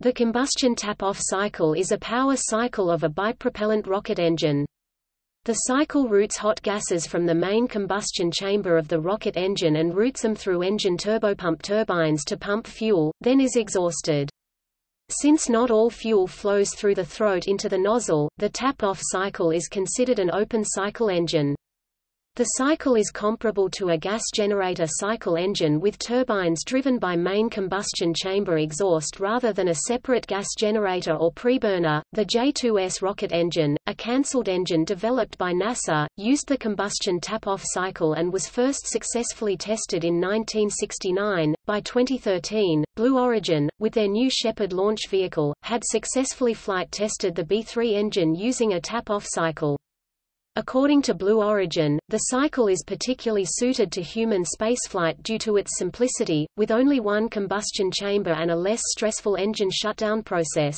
The combustion tap-off cycle is a power cycle of a bipropellant rocket engine. The cycle routes hot gases from the main combustion chamber of the rocket engine and routes them through engine turbopump turbines to pump fuel, then is exhausted. Since not all fuel flows through the throat into the nozzle, the tap-off cycle is considered an open-cycle engine. The cycle is comparable to a gas generator cycle engine with turbines driven by main combustion chamber exhaust rather than a separate gas generator or preburner. The J-2S rocket engine, a cancelled engine developed by NASA, used the combustion tap-off cycle and was first successfully tested in 1969. By 2013, Blue Origin, with their New Shepard launch vehicle, had successfully flight tested the BE-3 engine using a tap-off cycle. According to Blue Origin, the cycle is particularly suited to human spaceflight due to its simplicity, with only one combustion chamber and a less stressful engine shutdown process.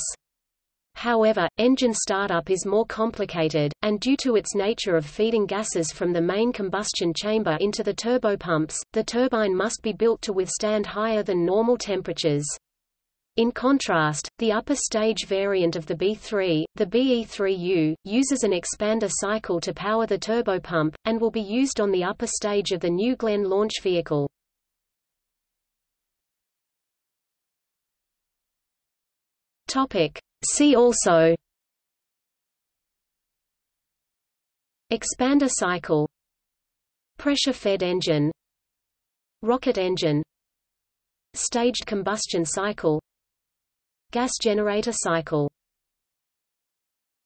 However, engine startup is more complicated, and due to its nature of feeding gases from the main combustion chamber into the turbopumps, the turbine must be built to withstand higher than normal temperatures. In contrast, the upper stage variant of the BE-3, the BE-3U, uses an expander cycle to power the turbopump, and will be used on the upper stage of the New Glenn launch vehicle. See also: expander cycle, pressure-fed engine, rocket engine, staged combustion cycle, gas generator cycle.